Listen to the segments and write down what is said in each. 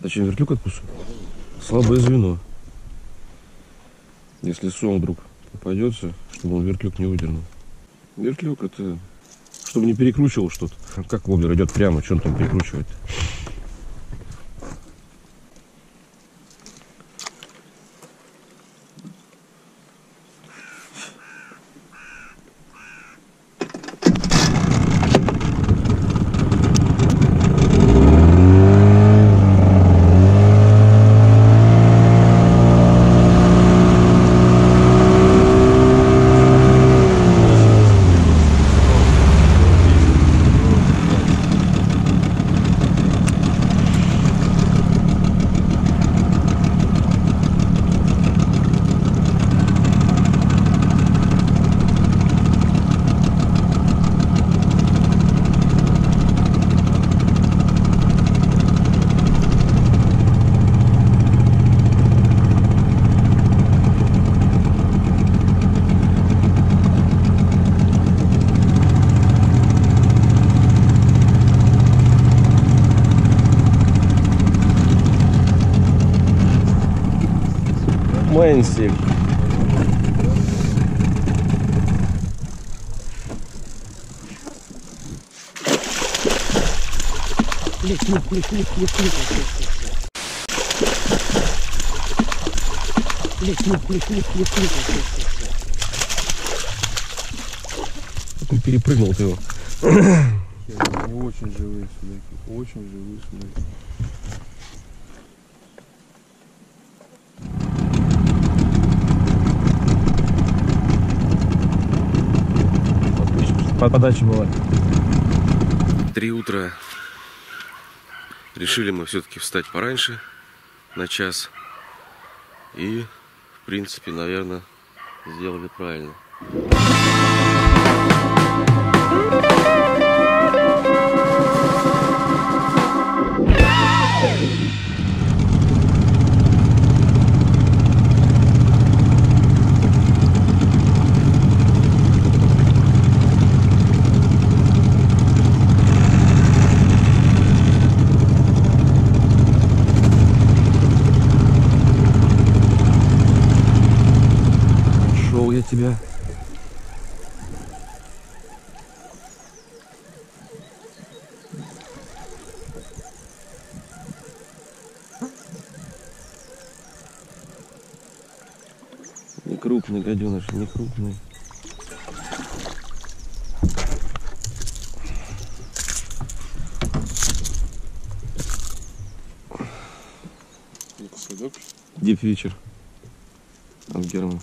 Зачем вертлюг откусу? Слабое звено. Если сон вдруг попадется, чтобы он вертлюг не выдернул. Вертлюг это... чтобы не перекручивал что-то. Как воблер идет прямо, что он там перекручивает? Мэнсель. Перепрыгнул ты его. Не очень живые судаки, очень живые судаки. Подача была. 3 утра. Решили мы все-таки встать пораньше, на час. И, в принципе, наверное, сделали правильно. Тебя. Не крупный гаденыш, не крупный. Дип Вичер от Германа.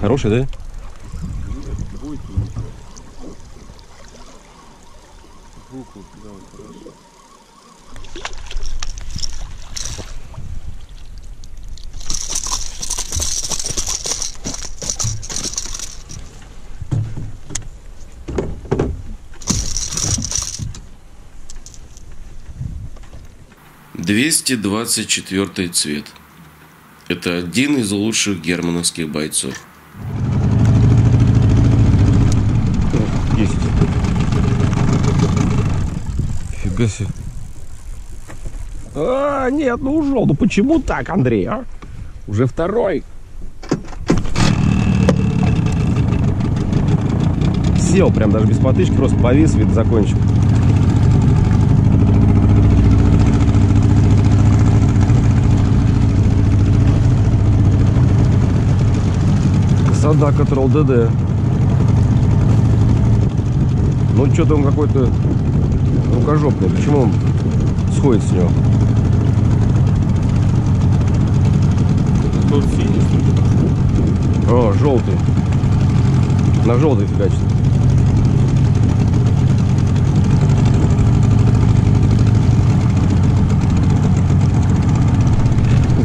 Хороший, да? Будет, руку, да, хорошо. Хорошо. 224 цвет. Это один из лучших германовских бойцов. А, нет, ну ушел. Ну почему так, Андрей, а? Уже второй. Сел прям даже без потычки, просто повис, вид закончил. Коsadaka Troll DD. Ну что-то он какой-то... рукожопный, почему он сходит с него? Тут синий. О, желтый. На желтый фигачит.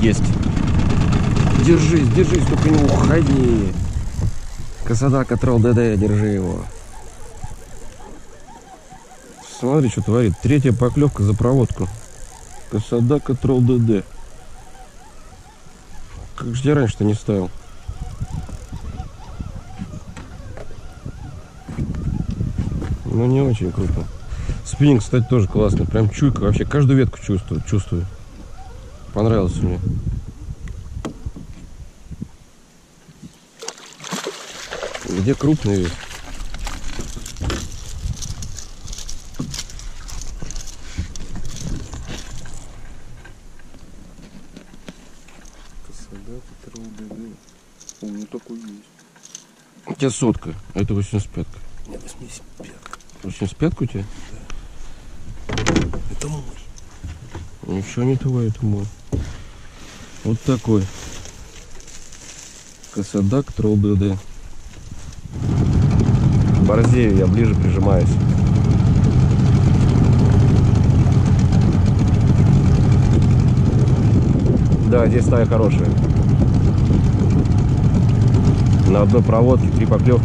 Есть. Держись, держись, только не уходи. Kosadaka Troll DD, держи его. Смотри, что творит. 3-я поклевка за проводку. Kosadaka Troll DD. Как же я раньше-то не ставил? Ну, не очень круто. Спиннинг, кстати, тоже классный. Прям чуйка. Вообще каждую ветку чувствую. Понравился мне. Где крупный вид? У меня такой есть. У тебя сотка, а это 85-ка. Нет, 85-ка. 85-ка у тебя? Да. Это мой. Ничего не твой, это мой. Вот такой. Kosadaka Troll DD. Борзею, я ближе прижимаюсь. Да, здесь стая хорошая. На одной проводке 3 поклевки.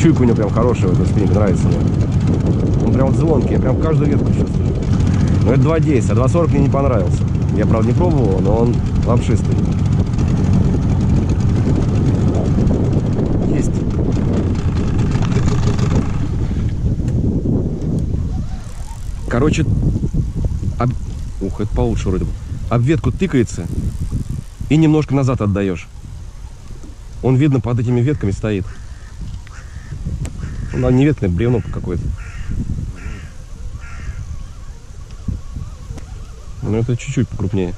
Чуйка у него прям хорошая, вот этот спиннинг нравится мне. Он прям звонкий, я прям каждую ветку чувствую. Но это 2.10, а 2.40 мне не понравился. Я, правда, не пробовал, но он лапшистый. Есть. Короче, ух, это получше вроде бы. Об ветку тыкается и немножко назад отдаешь. Он, видно, под этими ветками стоит. Ну, не ветное бревно какое-то. Но это чуть-чуть покрупнее.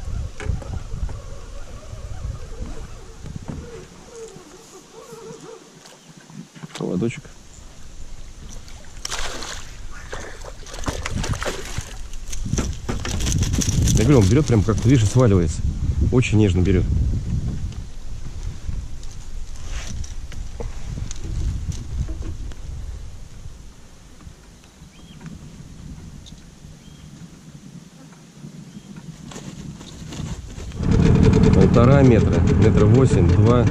Поводочек. Я говорю, он берет прям как-то, видишь, сваливается. Очень нежно берет. Полтора метра, 1,8 метра, 2.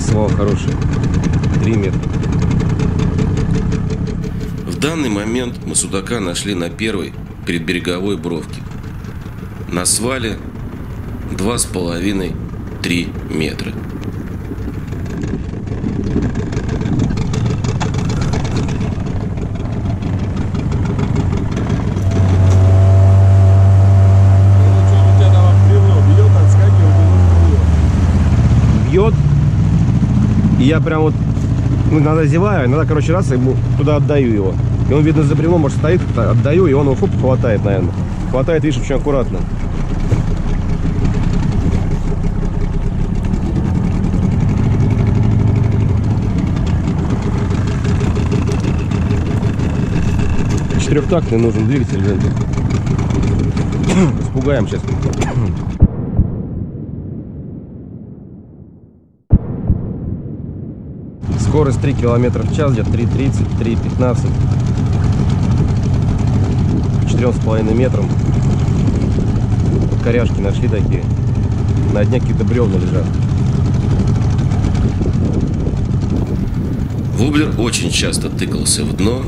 Слава хорошая, 3 метра. В данный момент мы судака нашли на первой предбереговой бровке. На свале 2,5-3 метра. И я прям вот, ну, иногда зеваю, иногда, короче, раз, и туда отдаю его. И он, видно, за бревном, может, стоит, отдаю, и он его хоп, хватает, наверное. Хватает, видишь, очень аккуратно. Четырехтактный нужен двигатель, блин. Испугаем сейчас. Скорость 3 км в час, где-то 3.30, 3.15, 4,5 метром. Коряшки нашли такие. На дне какие-то бревна лежат. Воблер очень часто тыкался в дно,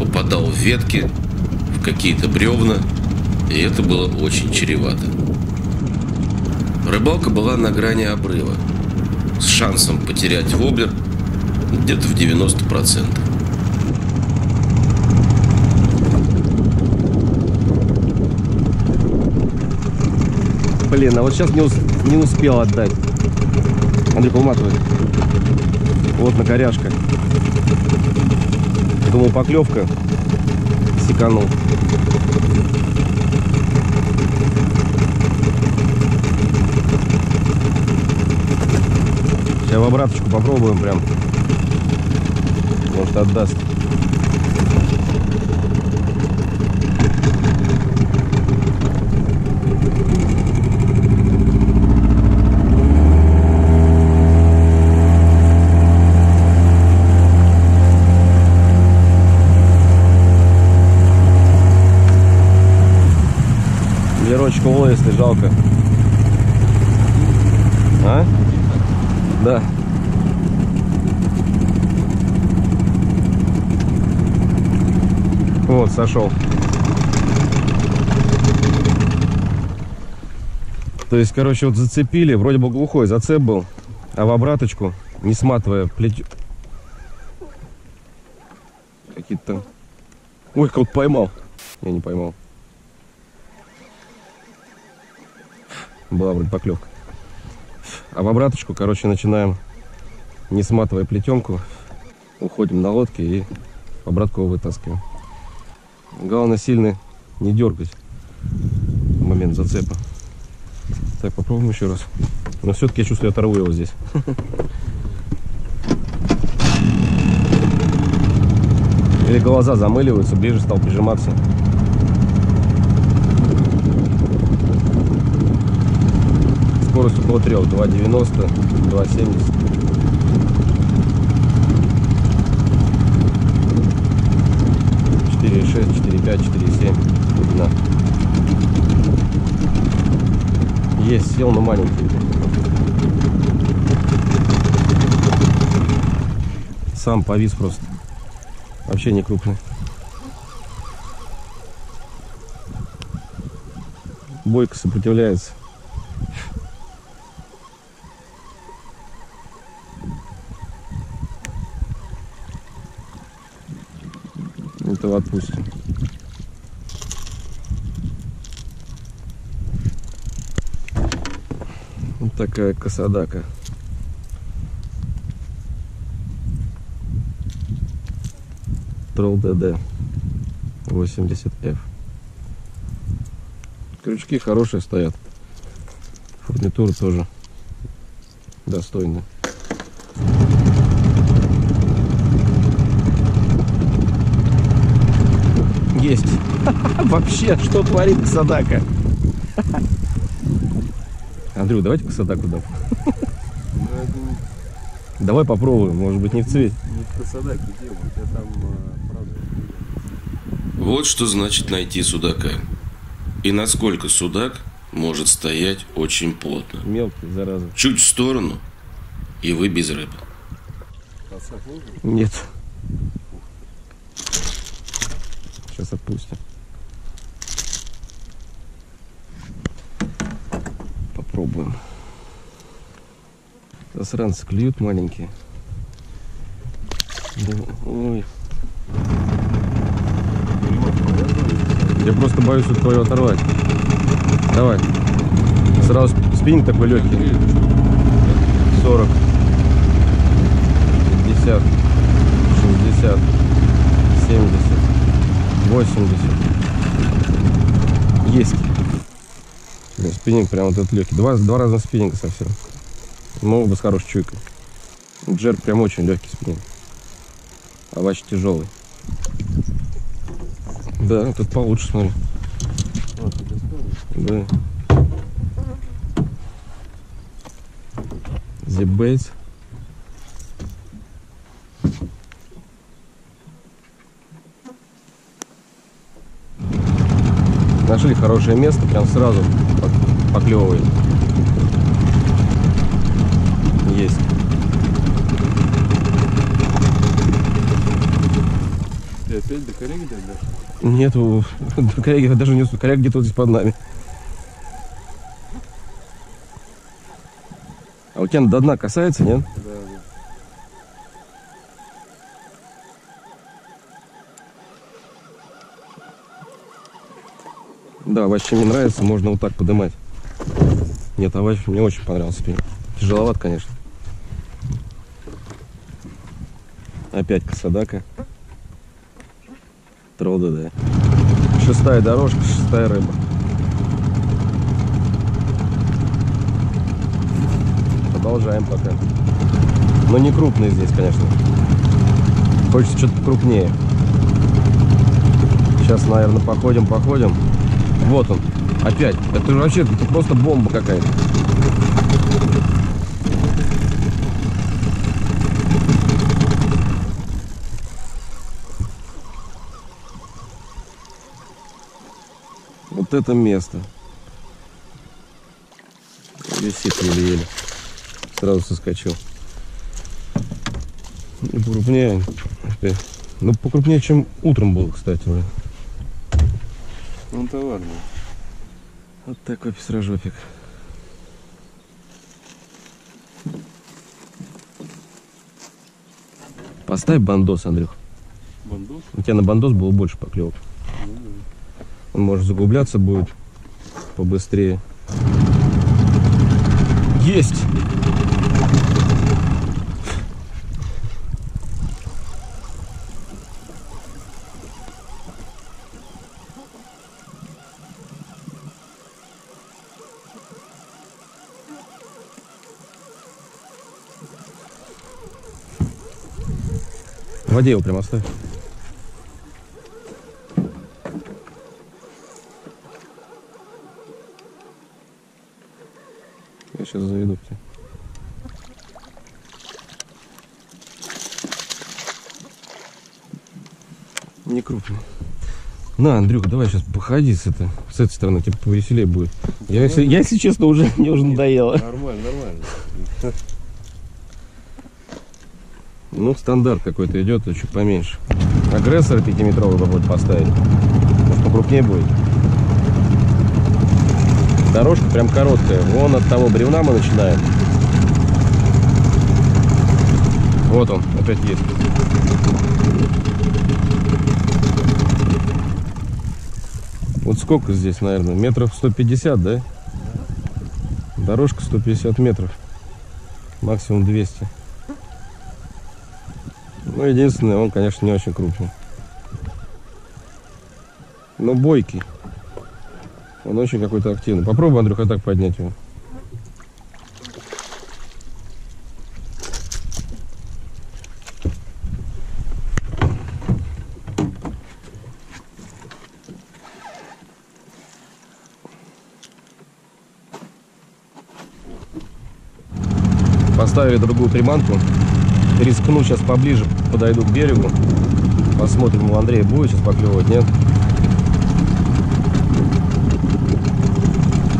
попадал в ветки, в какие-то бревна, и это было очень чревато. Рыбалка была на грани обрыва, с шансом потерять воблер где-то в 90%. Блин, а вот сейчас не успел отдать. Андрей поматывает. Вот на коряшка. Думал, поклевка. Секанул. Сейчас в обраточку попробуем прям. Может, отдаст. жалко. А? Да. Вот, сошел. То есть, короче, вот зацепили. Вроде бы глухой зацеп был. А в обраточку, не сматывая плетью. Какие-то там... Ой, кого-то поймал. Я не поймал. Была вроде поклевка. А в обраточку, короче, начинаем, не сматывая плетенку, уходим на лодке и обратку его вытаскиваем. Главное сильно не дергать в момент зацепа. Так, попробуем еще раз. Но все-таки я чувствую, я оторву его здесь. Или глаза замыливаются, ближе стал прижиматься. Скорость около 3, 2,90, 2,70. Есть, сел, но маленький. Сам повис просто. Вообще не крупный. Бойко сопротивляется. Этого отпустим. Такая косадака. Тролл ДД 80F. Крючки хорошие стоят. Фурнитура тоже достойная. Есть. Вообще, что творит косадака? Андрю, давайте косадаку дам. Давай попробуем, может быть, не в цвет. Вот что значит найти судака. И насколько судак может стоять очень плотно. Мелкий, зараза. Чуть в сторону, и вы без рыбы. Нет. Сейчас отпустим. Пробуем. Засранцы клюют маленькие. Ой. Я просто боюсь вот твою оторвать. Давай. Сразу спиннинг такой легкий. 40. 50. 60. 70. 80. Есть. Спиннинг прям вот этот легкий. Два разных спиннинга совсем. Но оба с хорошей чуйкой. Джерк прям очень легкий спиннинг. Авач тяжелый. Да, тут получше, смотри. Да. Зипбейт. Нашли хорошее место, прям сразу поклевывает. Есть. Ты опять до коряги дойдешь? Нет, до коряги даже не успел. Коряга где-то вот здесь под нами. А у тебя до дна касается, нет? Да, да. Да, вообще мне нравится, можно вот так поднимать. Нет, овощ мне очень понравился. Тяжеловат, конечно. Опять косадака. Тролл ДД. Шестая дорожка, шестая рыба. Продолжаем пока. Но не крупный здесь, конечно. Хочется что-то крупнее. Сейчас, наверное, походим. Вот он. Опять. Это вообще это просто бомба какая-то. Вот это место. висит еле-еле. Сразу соскочил. И покрупнее. Ну, покрупнее, чем утром был, кстати. Ну, товар был. Вот такой пестрожопик. Поставь бандос, Андрюх. Бандос? У тебя на бандос было больше поклевок. Он, может, загубляться будет побыстрее. Есть! В воде его прям оставь. Я сейчас заведу к тебе. Не крупно. На, Андрюха, давай сейчас походи с этой стороны, тебе повеселее будет. Да я, если честно, уже мне уже надоело. Нормально, нормально. Ну, стандарт какой-то идет, а чуть поменьше. Агрессор 5-метровый будет поставить. Может, покрупнее будет. Дорожка прям короткая. Вон от того бревна мы начинаем. Вот он, опять есть. Вот сколько здесь, наверное, метров 150, да? Дорожка 150 метров. Максимум 200. Ну, единственное, он, конечно, не очень крупный. Но бойкий. Он очень какой-то активный. Попробуй, Андрюха, так поднять его. Поставили другую приманку. Рискну, сейчас поближе подойду к берегу. Посмотрим, у Андрея будет сейчас поклевывать, нет?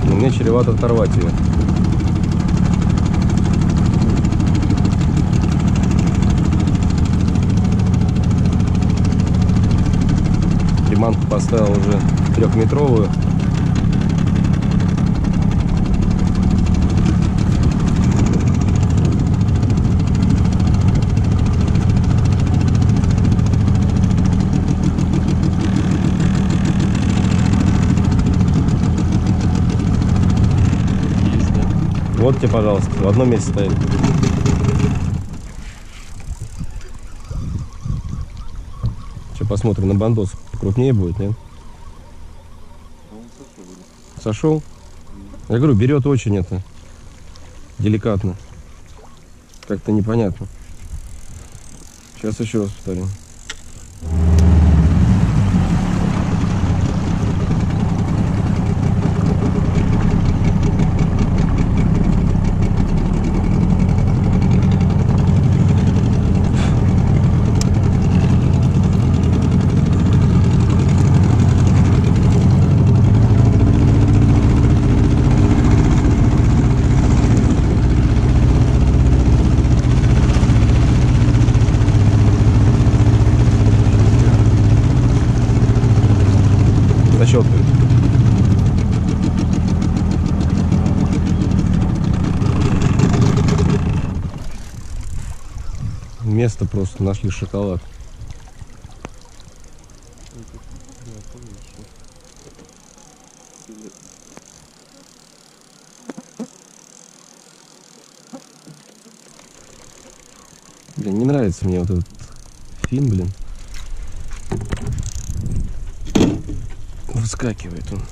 Но мне чревато оторвать ее. Приманку поставил уже 3-метровую. Вот тебе, пожалуйста, в одном месте стоит. Сейчас посмотрим на бандос. Крупнее будет, нет? Сошел? Я говорю, берет очень это. Деликатно. Как-то непонятно. Сейчас еще раз повторим. Место просто нашли шоколад. Блин, не нравится мне вот этот фин, блин. Выскакивает он.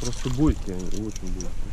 Просто бойки они, очень бойки.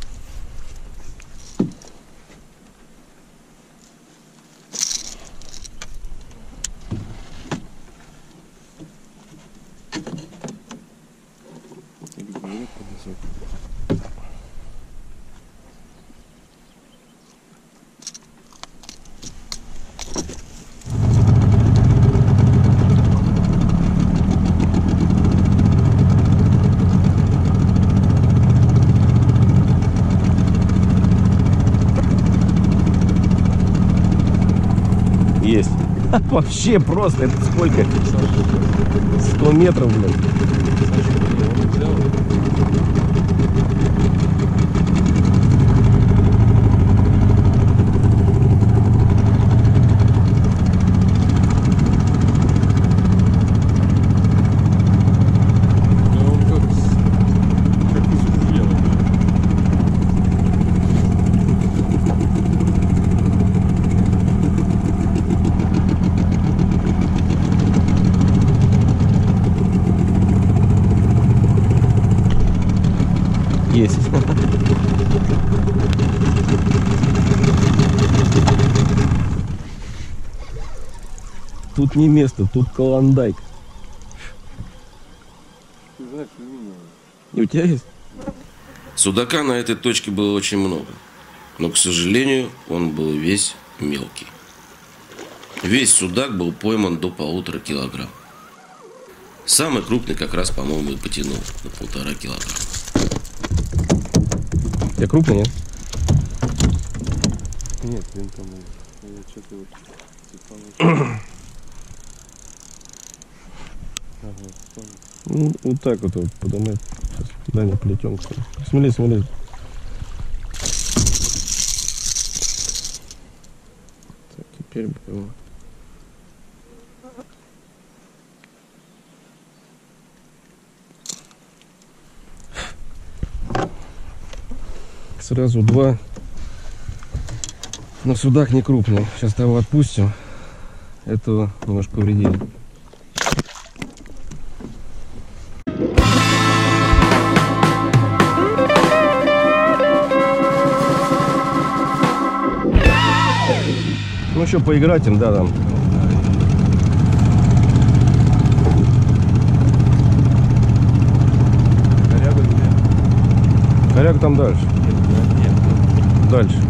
Вообще просто, это сколько? 100 метров, блин. Есть. Тут не место, тут клондайк. И у тебя есть? Судака на этой точке было очень много, но, к сожалению, он был весь мелкий. Весь судак был пойман до 1,5 килограмма. Самый крупный как раз, по-моему, и потянул на 1,5 килограмма. Я крупный, нет? Нет, блин, там я что-то вот цепану. Ага, ну, вот так вот, вот подумай. Сейчас туда не плетем. Смотри, смотри. Так, теперь бы его. Сразу два, но судак не крупный. Сейчас того отпустим, этого немножко повредили. Ну еще поиграть им, да, там. Коряк там дальше. Дальше.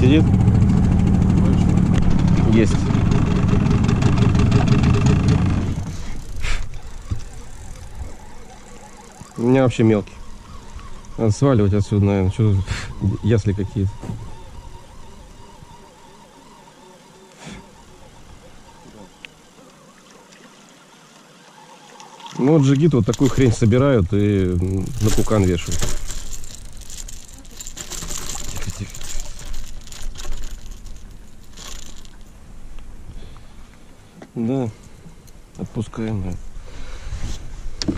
Сидит? Есть. У меня вообще мелкий. Надо сваливать отсюда, наверное. Что тут ясли какие-то. Ну вот джигиты вот такую хрень собирают и на кукан вешают. Да, отпускаем. Да.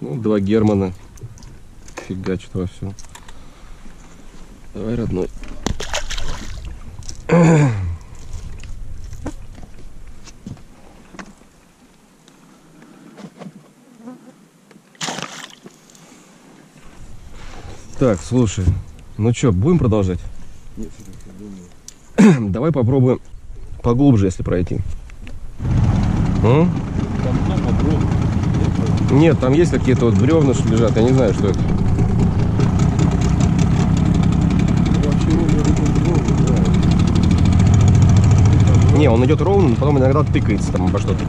Ну, два Германа фигачат во все. Давай, родной. Так, слушай, ну что, будем продолжать? Нет, я думаю. Давай попробуем поглубже, если пройти. Там много. Нет, там есть какие-то вот бревна, что лежат, я не знаю, что это. Не, он идет ровно, но потом иногда тыкается там обо что-то.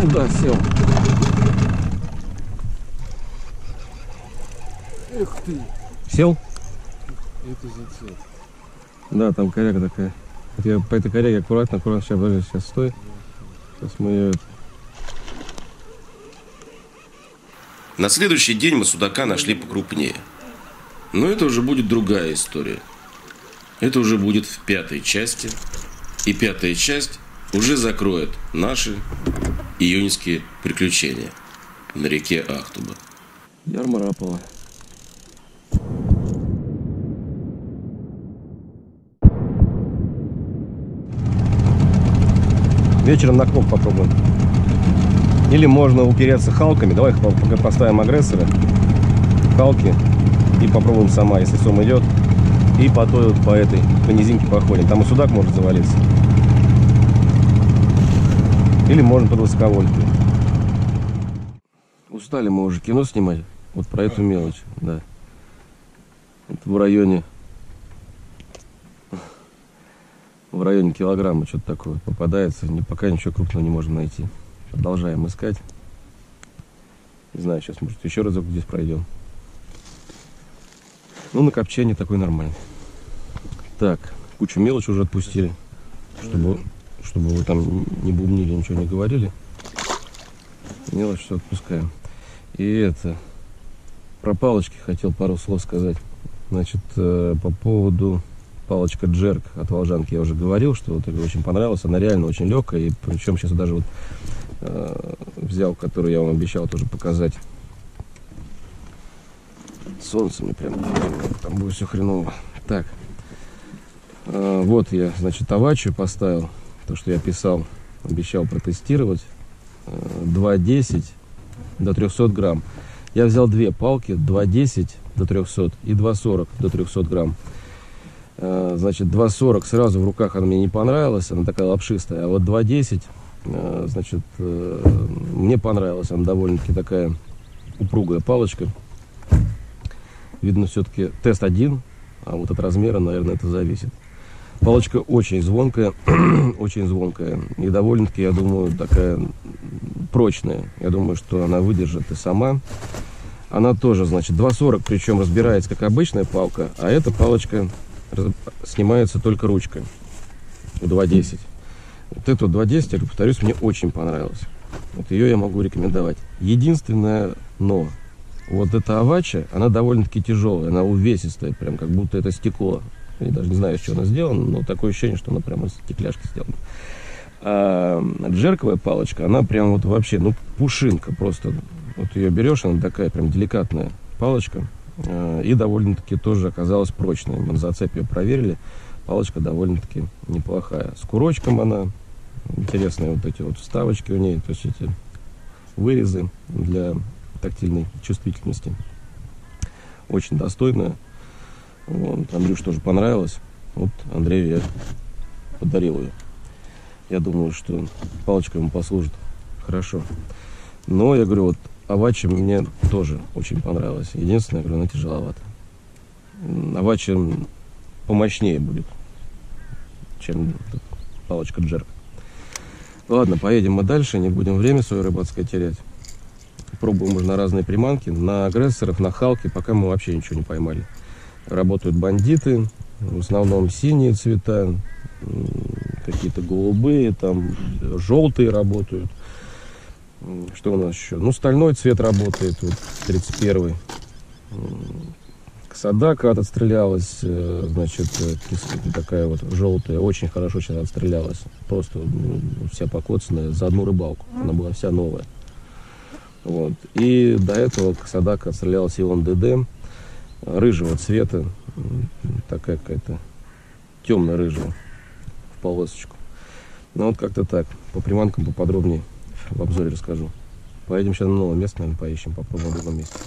туда сел. Эх ты. Сел? Это зацеп. Да, там коряга такая. Я по этой коряге аккуратно, сейчас, подожди, сейчас стой. Сейчас мы ее... На следующий день мы судака нашли покрупнее. Но это уже будет другая история. Это уже будет в пятой части. И пятая часть уже закроет наши июньские приключения на реке Ахтуба. Ярмарапова. Вечером на кноп попробуем. Или можно упереться халками. Давай пока поставим агрессора. Халки. И попробуем сама, если сом идет. И по этой, по низинке походим. Там и судак может завалиться. Или можно под высоковольтную. Устали мы уже кино снимать. Вот про эту мелочь. Да. Это в районе килограмма что-то такое попадается. Пока ничего крупного не можем найти. Продолжаем искать. Не знаю, сейчас, может, еще разок здесь пройдем. Ну, на копчение такой нормальный. Так, кучу мелочи уже отпустили, чтобы вы там не бубнили, ничего не говорили. Мелочь все отпускаем. И это, про палочки хотел пару слов сказать. Значит, по поводу палочка джерк от волжанки я уже говорил, что вот это очень понравилось. Она реально очень легкая. И причем сейчас даже вот взял, которую я вам обещал тоже показать. Солнце мне прям, там будет все хреново. Так, вот я, значит, авачу поставил. То, что я писал, обещал протестировать. 2,10 до 300 грамм. Я взял две палки, 2,10 до 300 и 2,40 до 300 грамм. Значит, 2,40 сразу в руках она мне не понравилась, она такая лапшистая. А вот 2,10, значит, мне понравилась. Она довольно-таки такая упругая палочка. Видно, все-таки тест один, а вот от размера, наверное, это зависит. Палочка очень звонкая, очень звонкая. И довольно-таки, я думаю, такая прочная. Я думаю, что она выдержит и сама. Она тоже, значит, 2,40, причем разбирается, как обычная палка, а эта палочка снимается только ручкой. 2,10. Вот эту 2,10, я повторюсь, мне очень понравилась. Вот ее я могу рекомендовать. Единственное но. Вот эта авача, она довольно-таки тяжелая, она увесистая, прям как будто это стекло. Я даже не знаю, из чего она сделана, но такое ощущение, что она прямо из стекляшки сделана. А джерковая палочка, она прям вот вообще, ну, пушинка просто. Вот ее берешь, она такая прям деликатная палочка. И довольно-таки тоже оказалась прочной. Мы на зацеп ее проверили. Палочка довольно-таки неплохая. С курочком она. Интересные вот эти вот вставочки у нее, то есть эти вырезы для тактильной чувствительности. Очень достойная. Вот. Андрюш тоже понравилась. Вот Андрею я подарил ее. Я думаю, что палочка ему послужит хорошо. Но я говорю, вот авача мне тоже очень понравилась. Единственное, я говорю, она тяжеловата. Авача помощнее будет, чем палочка джерк. Ладно, поедем мы дальше, не будем время свое рыбацкое терять. Пробуем уже на разные приманки, на агрессоров, на халки, пока мы вообще ничего не поймали. Работают бандиты, в основном синие цвета, какие-то голубые, там желтые работают. Что у нас еще? Ну, стальной цвет работает, вот 31-й. Косадака отстрелялась, значит, такая вот желтая, очень хорошо сейчас отстрелялась. Просто вся покоцанная за одну рыбалку, она была вся новая. Вот. И до этого Косадака отстрелялась и он ДД рыжего цвета, такая какая-то темно-рыжая в полосочку. Ну вот как-то так, по приманкам поподробнее в обзоре расскажу. Поедем сейчас на новое место, наверное, поищем, попробуем в другом месте.